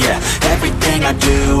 yeah. Everything I do,